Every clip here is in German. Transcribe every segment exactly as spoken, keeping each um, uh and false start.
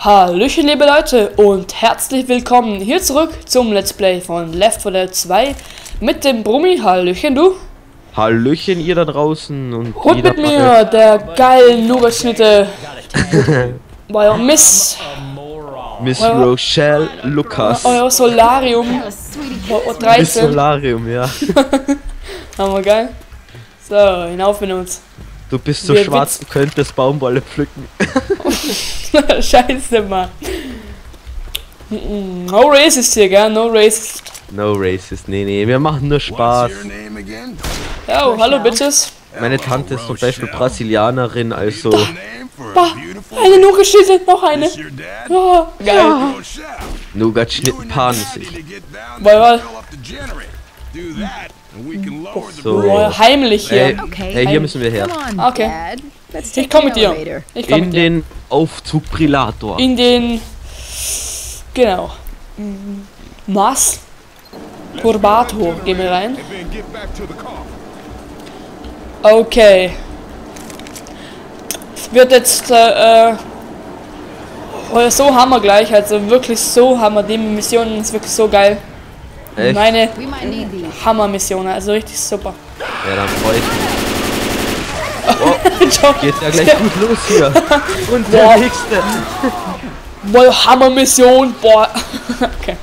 Hallöchen liebe Leute und herzlich willkommen hier zurück zum Let's Play von Left four Dead two mit dem Brummi. Hallöchen du. Hallöchen ihr da draußen. Und, und mit mir, der geilen Nougat-Schnitte. Euer Miss. Miss euer, Rochelle Lukas. Euer Solarium. dreizehn. Miss Solarium, ja. Haben wir geil. So, hinauf mit uns. Du bist so wir schwarz, du könntest Baumwolle pflücken. Scheiße, Mann. No racist hier, gell? No racist. No racist, nee, nee, wir machen nur Spaß. Ja, oh, hallo, Bitches. Meine Tante ist zum Beispiel Brasilianerin, also... Bah, eine Nougat-Schnitte, noch eine. Oh, geil. Ja. Nougat-Schnitten paaren sich. Boah, so. Boah, heimlich hier. Hey, okay, hey, hier müssen wir her. Okay. Ich komme mit dir. Ich komm in mit dir. Den Aufzug Prilator. In den... Genau. Mas... Turbator. Gehen wir rein. Okay. Wird jetzt... Äh, äh, so hammer gleich. Also wirklich so hammer. Die Mission ist wirklich so geil. Echt? Meine Hammer-Mission, also richtig super. Ja, dann freut mich. Oh, geht ja gleich gut los hier. Und der nächste. Boah, Hammer-Mission, boah. Okay.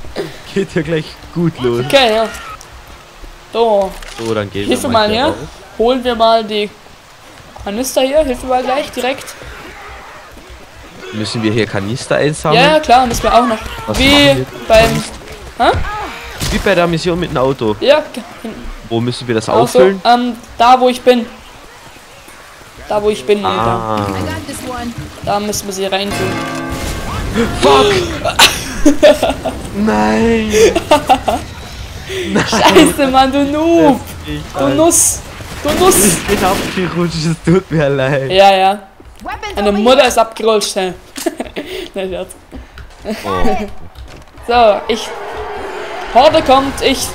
Geht ja gleich gut los. Okay, ja. So. So, dann gehen wir mal hier. Holen wir mal die Kanister hier. Hilfe mal gleich, direkt. Müssen wir hier Kanister einsammeln? Ja, klar, müssen wir auch noch. Was Wie beim... Hä? Wie bei der Mission mit dem Auto. Ja. Wo müssen wir das Auto, auffüllen? Ähm, da wo ich bin. Da wo ich bin. Ah. Da müssen wir sie rein tun. Fuck! Nein! Nein! Scheiße, Mann, du Noob! Du Nuss! Du Nuss! Ich bin abgerutscht, es tut mir leid. Ja, ja. Eine Mutter ist abgerutscht, hä? Nein, Scherz. Oh. So, ich... Horde kommt, ich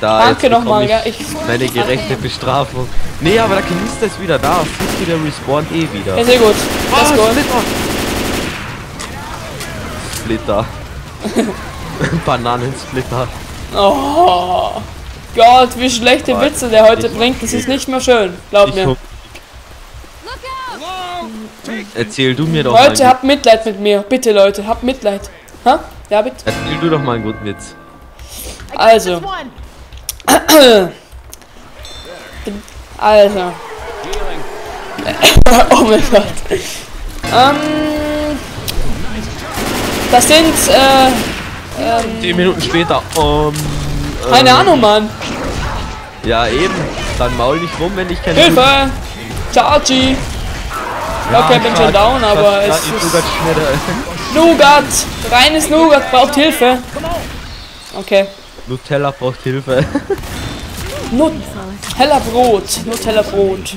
da, danke nochmal, ja. Ich meine gerechte Bestrafung. Nee, aber der Kanister ist wieder da. Siehst du, der respawnt eh wieder. Ja, sehr gut. Das oh, gut. Splitter. Splitter. Bananensplitter. Oh Gott, wie schlechte Mann, Witze der heute bringt. Das ist nicht mehr schön, glaub mir. Erzähl du mir doch mal. Leute, habt Mitleid mit mir. Bitte, Leute, habt Mitleid. Ha? Ja, bitte. Erzähl du doch mal einen guten Witz. Also. Also. Oh mein Gott. Ähm. Das sind, äh. Ähm, zehn Minuten später. Um, ähm, keine Ahnung, Mann. Ja, eben. Dann maul nicht rum, wenn ich keine. Hilfe! Chargy! Ja, okay, ich bin schon down, aber es ist... Nougat! Reines Nougat braucht Hilfe! Okay. Nutella braucht Hilfe. Nutella Brot! Nutella Brot.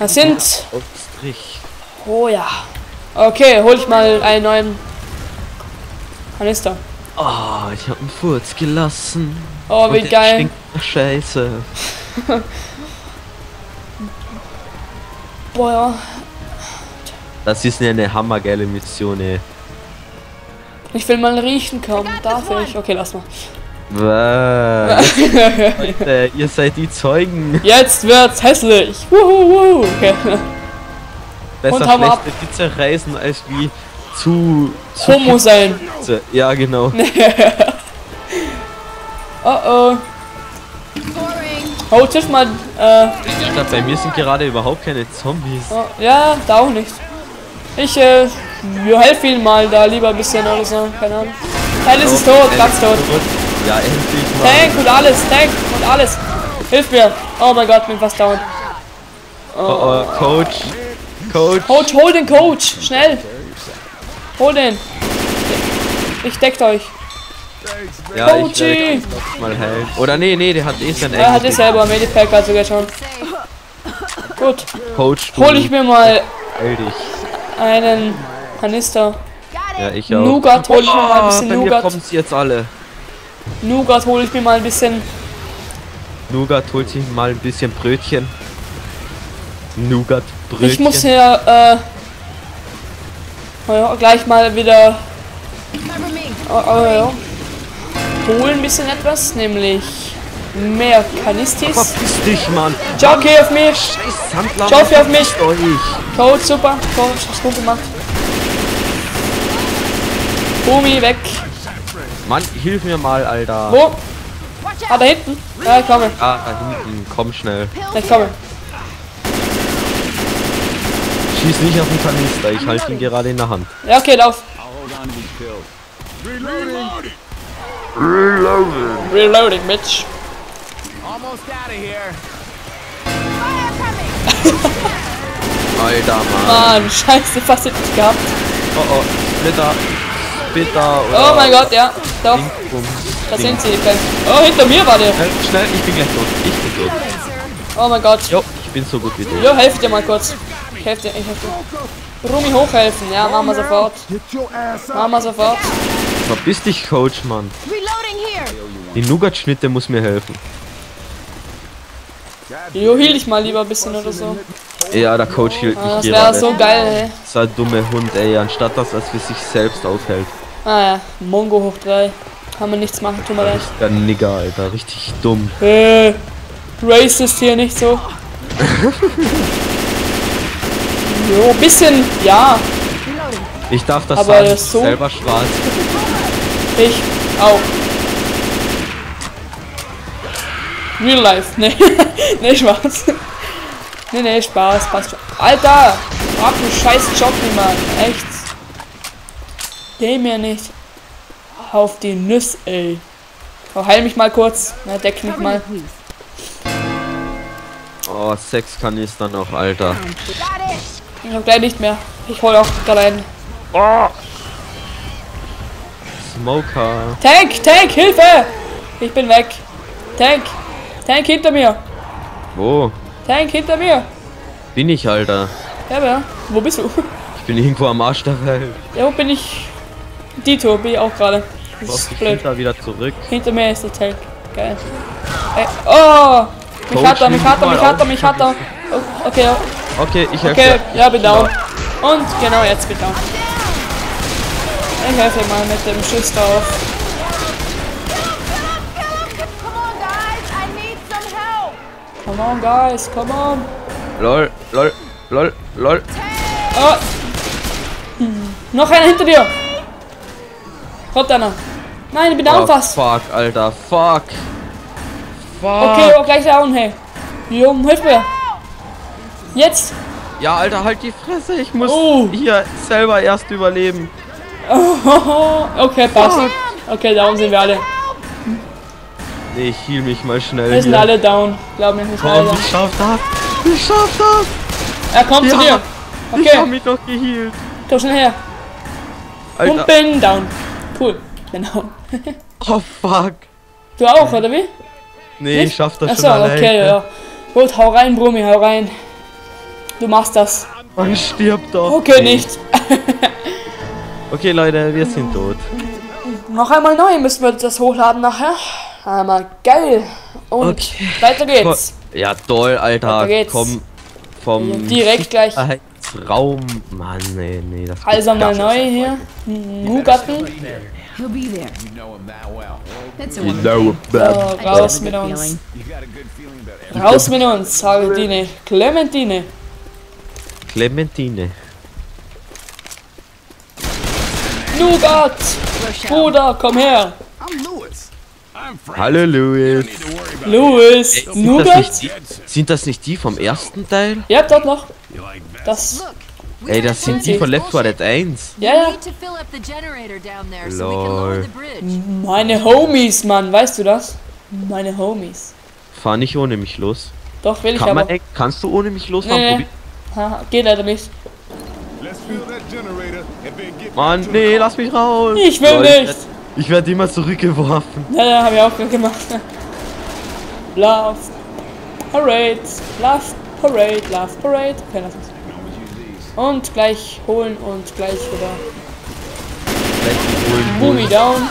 Das sind... Oh ja. Okay, hol ich mal einen neuen... Kanister. Oh, ich hab einen Furz gelassen. Oh, wie geil. Scheiße. Boah, ja. Das ist eine hammergeile Mission, ey. Ich will mal riechen kommen, darf ich? Okay, lass mal. Leute, ihr seid die Zeugen. Jetzt wird's hässlich. Wuhu, okay. Besser und schlechte Witze reißen als wie zu... zu Homo sein. Ja, genau. Oh oh. Oh, tisch mal, äh... Ich glaube, bei mir sind gerade überhaupt keine Zombies. Oh, ja, da auch nicht. Ich, äh, helfe ihnen mal da lieber ein bisschen oder so, keine Ahnung. Alice ist tot, ganz tot. Ja, endlich mal. Tank und alles, Tank und alles. Hilf mir. Oh mein Gott, bin fast down. Oh, oh, oh. Coach. Coach. Coach, hol den Coach, schnell. Hol den. Ich deckt euch. Ja, Coachy. Ich mal helfen. Oder nee, nee, der hat eh sein Ende. Er hat es selber, Medipack hat sogar schon. Gut. Coach, hol ich mir mal einen Kanister. Ja, ich auch. Nougat hol ich oh, mir mal ein bisschen Nougat. Kommt jetzt alle. Nougat hol ich mir mal ein bisschen. Nougat holt sich mal ein bisschen Brötchen. Nougat. Brötchen. Ich muss hier, äh, naja, gleich mal wieder äh, äh, ja. holen ein bisschen etwas, nämlich mehr Kanistis. Verpiss dich, Mann! Jockey auf mich! Jockey auf mich! Code, super! Code, ich hab's gut gemacht. Bumi, weg! Mann, hilf mir mal, Alter! Wo? Ah, da hinten! Ja, ich komme! Ah, da hinten, komm schnell! Ich komme! Schieß nicht auf den Kanister, ich halte ihn gerade in der Hand. Ja, okay, lauf! Reloading! Reloading! Reloading, bitch! Alter, Mann! Mann, scheiße, fast hätte ich gehabt! Oh oh, Splitter! Bitter, oder oh mein Gott, ja, doch. Da sind sie. Oh, hinter mir war der. Schnell, schnell, ich bin gleich tot. Ich bin tot. Oh mein Gott. Jo, ich bin so gut wie du. Jo, helft dir mal kurz. Ich helfe dir, ich helfe dir. Rumi hochhelfen, ja, machen wir sofort. Machen wir sofort. Verpiss dich, Coach, Mann. Die Nougat-Schnitte muss mir helfen. Jo, heal dich mal lieber ein bisschen oder so. Ja, der Coach hielt mich ah, das gerade. Das wäre so geil, ey. So ein dummer Hund, ey, anstatt dass er sich selbst aufhält. Ah ja, Mongo hoch drei. Kann man nichts machen, tut mir leid. Der Nigger, Alter, richtig dumm. Äh, racist hier nicht so. Jo, ein bisschen, ja. Ich darf das aber sagen, das so selber schwarz. Ich auch. Real life, ne, ne, schwarz. Ne, ne, Spaß, passt schon. Alter! Ach du scheiß Jockey, Mann. Echt. Geh mir nicht auf die Nüsse, ey. Oh, heil mich mal kurz. Na, deck mich mal. Oh, sechs Kanister noch, Alter. Ich hab gleich nicht mehr. Ich hol auch gerade einen. Oh. Smoker. Tank, Tank, Hilfe! Ich bin weg. Tank, Tank hinter mir. Wo? Tank hinter mir! Bin ich, Alter. Ja, aber wo bist du? Ich bin irgendwo am Arsch der Welt. Ja, wo bin ich? Dito, bin ich auch gerade. Ich bin da wieder zurück. Hinter mir ist der Tank. Geil. Ey, oh! Mich Coach, hat er, mich hat er, mich hat er, mich hat er. Oh, okay, ja. Okay, ich helfe. Okay, ja, bin down. Und genau jetzt bin down. Ich helfe mal mit dem Schuss drauf. Come on, guys, come on! Lol, lol, lol, lol. Oh. Hm. Noch einer hinter dir! Kommt einer! Nein, ich bin down fast! Fuck, Alter, fuck! Fuck! Okay, oh, gleich down, hey! Junge, hilf mir! Jetzt! Ja, Alter, halt die Fresse! Ich muss oh. hier selber erst überleben! Oh, okay, passt! Fuck. Okay, down sind wir alle! Nee, ich heal mich mal schnell. Wir sind hier. Alle down. Glaub mir, wir sind alle down. Ich schaff das! Ich schaff das! Er kommt ja. zu dir! Okay. Ich hab mich doch geheilt. Komm schnell her! Alter. Und bin down. Cool. Genau. Oh fuck. Du auch, oder wie? Nee, nicht? Ich schaff das Achso, schon allein. Okay, ja. ja. Gut, hau rein, Brummi, hau rein. Du machst das. Man stirbt doch. Okay, nee. nicht. Okay, Leute, wir sind tot. Noch einmal neu müssen wir das hochladen nachher. Hammer, geil! Und okay. weiter geht's! Ja, toll, Alter! Weiter geht's. Komm vom ja, direkt gleich Raum. Mann, nee, nee, das also mal neu hier. Nougatten. You know him that well. You know that. So, raus mit uns. Raus mit uns, Saladine. Clementine. Clementine. Nougat! Bruder, komm her! Hallo Louis. Louis, Nougat? Sind das nicht die vom ersten Teil? Ja, dort noch. Das. Ey, das sind die von Left four Dead eins. Ja, ja. Lol. Meine Homies, Mann, weißt du das? Meine Homies. Fahr nicht ohne mich los. Doch, will ich Kann aber. Man, ey, kannst du ohne mich losfahren? Nee, nee. Ha, geht leider nicht. Mann, nee, lass mich raus. Ich will Lol, nicht. Ich werde immer zurückgeworfen. Ja, ja, habe ich auch gemacht. Love Parade, Love Parade, Love Parade. Okay, lass uns. Und gleich holen und gleich wieder. Boomy down.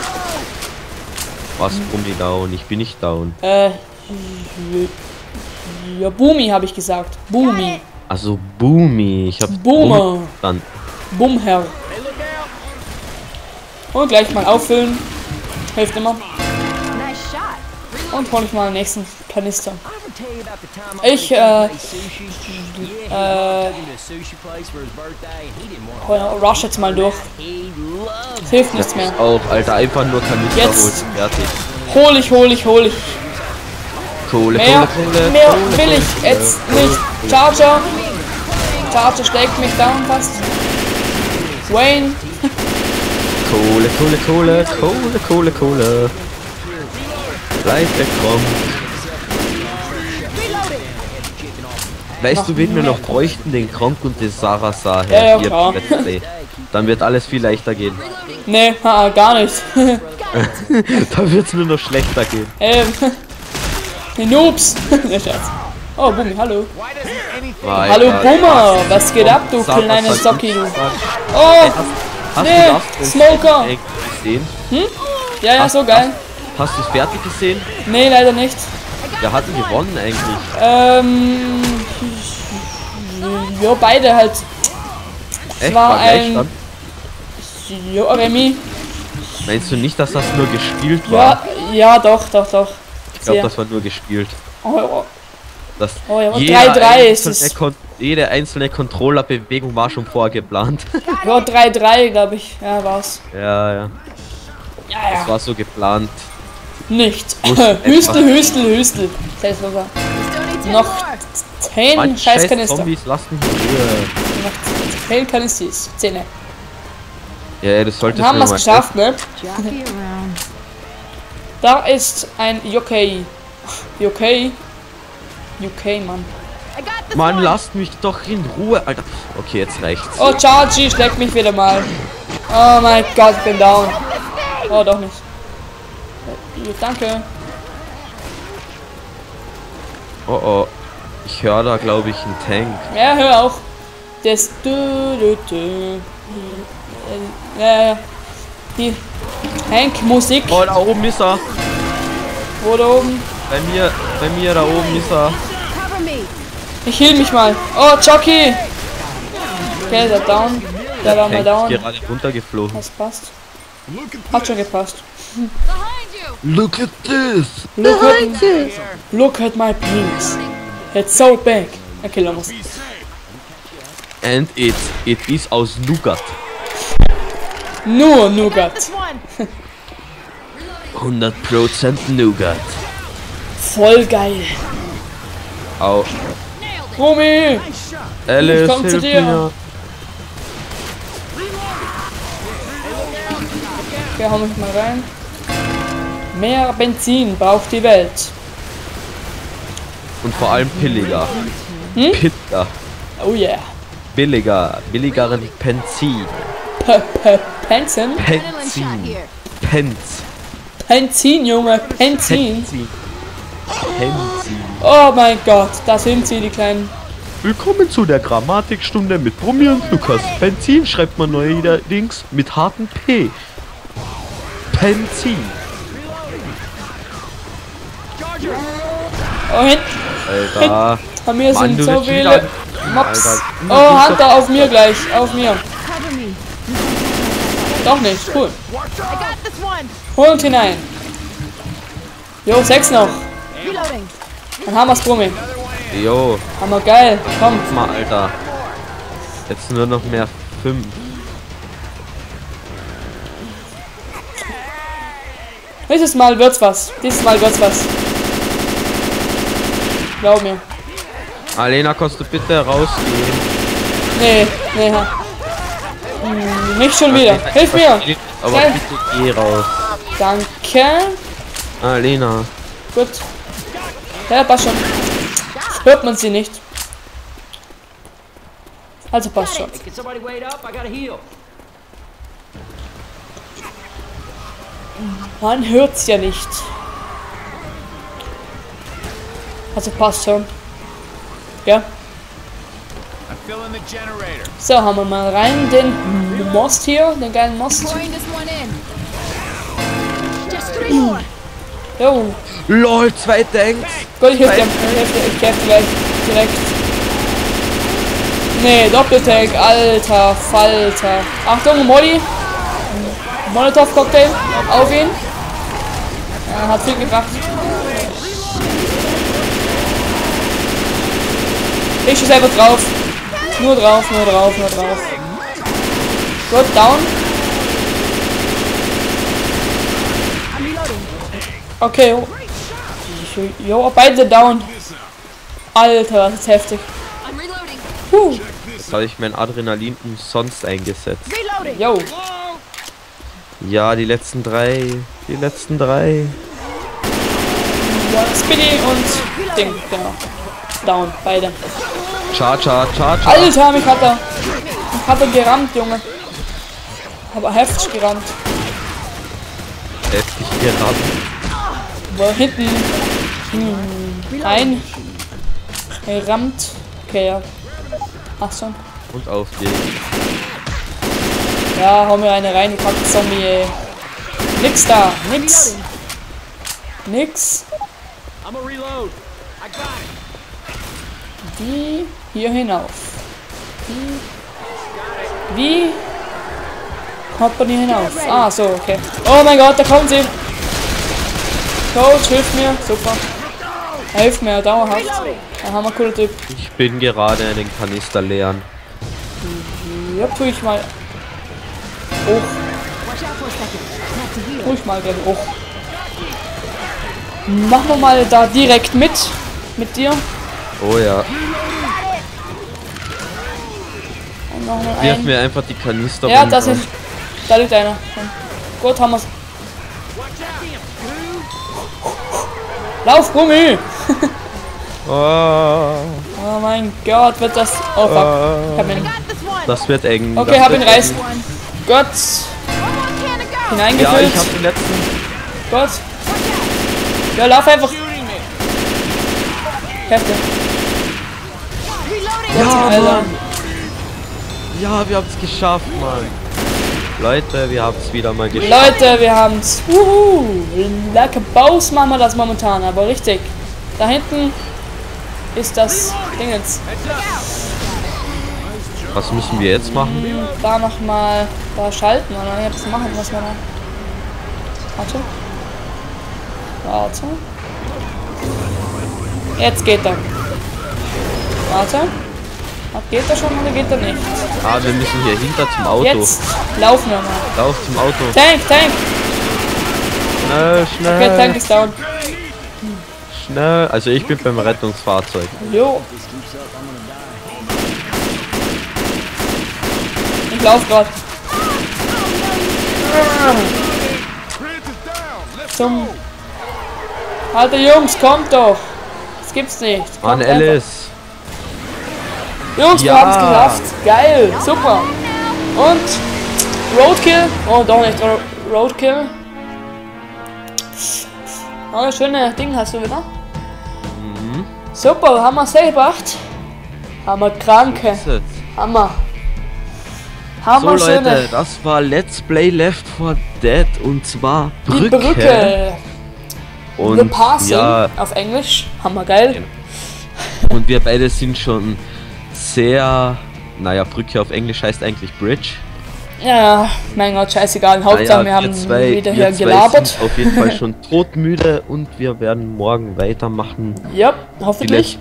Was, Boomy down? Ich bin nicht down. Äh, ja, Boomy habe ich gesagt. Boomy. Also Boomy, ich hab's Boomer. Dann. Boomherr. Und gleich mal auffüllen. Hilft immer. Und hol ich mal den nächsten Kanister. Ich, äh, äh, rush jetzt mal durch. Das hilft nichts mehr. Auch, Alter, einfach nur Kanister jetzt holen. Fertig. Hol ich, hol ich, hol ich. Kohle, mehr, Kohle, mehr Kohle, will ich Kohle, jetzt Kohle, nicht. Charger. Charger schlägt mich down fast. Wayne. Kohle, Kohle, Kohle, Kohle, Kohle, Kohle. Leicht wegkommen. Weißt noch du, wen wir noch bräuchten? Den Kronk und den Sarasar her. Ja, ja, dann wird alles viel leichter gehen. Nee, haha, gar nicht. Dann wird es nur noch schlechter gehen. Ähm. Die Noobs. Ja, Scherz. Oh, Bumi, hallo. Weiter. Hallo, Bummer. Was geht ab, du Sarasar kleine Socki? Oh, hast, nee, hast Smoker. Gesehen? Hm? Ja, ja, hast, so geil. Hast, hast du es fertig gesehen? Nee, leider nicht. Wer hat denn gewonnen eigentlich? Ähm... Jo, beide halt. Es echt? War, war ein... Jo, Remy. Meinst du nicht, dass das nur gespielt war? Ja, ja, doch, doch, doch. Ich glaube, das war nur gespielt. Oh, oh. Das oh, ja, drei drei ist es. Kon jede einzelne Controller-Bewegung war schon vorgeplant. Ja, drei drei, glaube ich. Ja, war's. Ja, ja. Ja, ja. Das war so geplant. Nicht. Hüstel, Hüstel, Hüstel. Selbstversorgung. Noch zehn Scheißkanister. Zombies lassen hier. Noch zehn Kanister. Zehn. Ja, das solltest du haben wir es geschafft, ne? Da ist ein Jockey. Jockey. Jockey, Mann. Mann, lasst mich doch in Ruhe, Alter. Okay, jetzt reicht's. Oh, Chargy schlägt mich wieder mal. Oh mein Gott, ich bin down. Oh, doch nicht. Danke. Oh oh. Ich höre da, glaube ich, einen Tank. Ja, hör auch. Das. Äh, die Tank-Musik. Oh, da oben ist er. Wo da oben? Bei mir, bei mir da oben ist er. Ich heal mich mal. Oh, Chucky. Okay, der down. Der, der war mal down. Ist gerade runtergeflogen. Das passt. Hat schon gepasst. Look at this! Look at this! Look at my penis! It's so big! Okay, los. And it, it is aus Nougat. Nur Nougat. hundert Prozent Nougat. Voll geil. Au. Bumi! Alice, ich komm zu dir. Mir. Okay, hau mich mal rein. Mehr Benzin braucht die Welt. Und vor allem billiger. Hm? Pitta. Oh yeah. Billiger. Billigeren Benzin. Benzin? Benzin. Penz. Benzin, Junge. Benzin. Benzin. Oh mein Gott. Da sind sie, die Kleinen. Willkommen zu der Grammatikstunde mit Bumi und Lukas. Benzin schreibt man neuerdings mit harten P. Benzin. Oh, hinten. Alter. Bei mir sind so viele Mobs. Oh, Hunter auf mir gleich. Auf mir. Doch nicht. Cool. Holt hinein. Jo, sechs noch. Dann haben wir's, Brummi. Jo. Hammer geil. Komm. Mal, Alter. Jetzt nur noch mehr fünf. Dieses Mal wird's was. Dieses Mal wird's was. Glaub mir. Alena, kannst du bitte rausgehen? Nee, nee. Hm, nicht schon wieder. Okay, hilf mir! Aber schnell. Bitte geh raus. Danke. Alena. Gut. Ja, passt schon. Hört man sie nicht. Also passt schon. Man hört's ja nicht. Also passt schon. Ja. So, haben wir mal rein den Most hier, den geilen Most. Jo. LOL, zwei Tanks. Gut, ich helfe dir. Ich helfe dir gleich direkt. Ne, Doppeltag, alter Falter. Achtung, Molly. Molotov-Cocktail. Auf ihn. Ja, hat viel gebracht. Ich schieße einfach drauf. Nur drauf, nur drauf, nur drauf. Gut, down. Okay. Jo, beide sind down. Alter, das ist heftig. Huh. Jetzt habe ich mein Adrenalin umsonst eingesetzt. Jo. Ja, die letzten drei. Die letzten drei. Ja, Spinny und Ding, genau. Down, beide. Cha, cha, cha, cha. Alter, mich hat er. Mich hat er gerammt, Junge. Aber heftig gerammt. Heftig gerammt. War hinten. Hm. Ein. Gerammt. Okay, ja. Ach so. Und auf geht's. Ja, haben wir eine reingepackt, Zombie, ey. Nix da, nix. Nix. Die hier hinauf. Die. Wie? Kommt man hier hinauf? Ah, so, okay. Oh mein Gott, da kommen sie. Coach, hilf mir. Super. Hilf mir, dauerhaft. Da haben wir cooler Typ. Ich bin gerade in den Kanister leeren. Ja, tu ich mal. Hoch. Ruhig mal gerne hoch. Machen wir mal da direkt mit. Mit dir. Oh ja. Und noch mal wirf mir einfach die Kanister. Ja, runter. Das ist. Da liegt einer. Gut, haben wir's. Lauf, Gummi! oh. oh mein Gott, wird das. Oh fuck. Ich hab ihn. Das wird eng. Okay, das hab ihn reißen. Gott! Hineingefüllt. Ja, ich hab den letzten. Gott! Ja, lauf einfach! Hefte! Ja, Alter. Mann. Ja, wir haben's geschafft, Mann! Leute, wir haben's wieder mal geschafft! Leute, wir haben's! Wuhu! Lecker Baus machen wir das momentan, aber richtig! Da hinten ist das Ding jetzt. Was müssen wir jetzt machen? Da nochmal da schalten oder jetzt machen, was wir da. Warte. Warte. Jetzt geht er. Warte. Geht er schon oder geht er nicht? Ah, wir müssen hier hinter zum Auto. Jetzt laufen wir mal. Lauf zum Auto. Tank, Tank! Schnell, schnell. Okay, Tank ist down. Schnell. Also ich bin beim Rettungsfahrzeug. Jo. Ich lauf grad. Zum. Alter Jungs, kommt doch! Das gibt's nicht. Mann, Alice! Jungs, ja. Wir haben's geschafft! Geil! Super! Und Roadkill! Oh, doch nicht Roadkill! Oh, schöne Ding hast du wieder. Mhm. Super, haben wir safe gemacht. Haben wir Kranke. Hammer. So Leute, das war Let's Play Left four Dead und zwar Brücke. Die Brücke. Und The Passing, ja, auf Englisch, hammergeil. Und wir beide sind schon sehr, naja, Brücke auf Englisch heißt eigentlich Bridge. Ja, mein Gott, scheißegal, Hauptsache naja, wir haben zwei, wieder hier gelabert. Sind auf jeden Fall schon todmüde und wir werden morgen weitermachen. Ja, hoffentlich.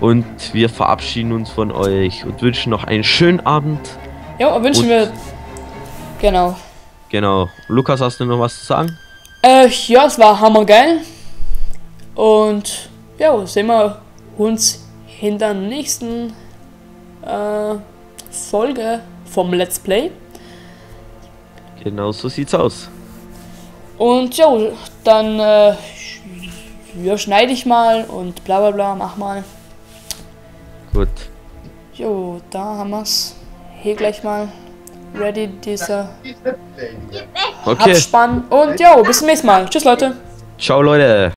Und wir verabschieden uns von euch und wünschen noch einen schönen Abend. Ja, wünschen und wir. Genau. Genau. Lukas, hast du noch was zu sagen? Äh, ja, es war hammergeil. Und ja, sehen wir uns in der nächsten äh, Folge vom Let's Play. Genau so sieht's aus. Und ja, dann äh, ja, schneide ich mal und bla bla bla, mach mal. Gut. Jo, da haben wir's. Hier gleich mal ready dieser okay. Abspann und jo, bis zum nächsten Mal. Tschüss Leute. Ciao Leute.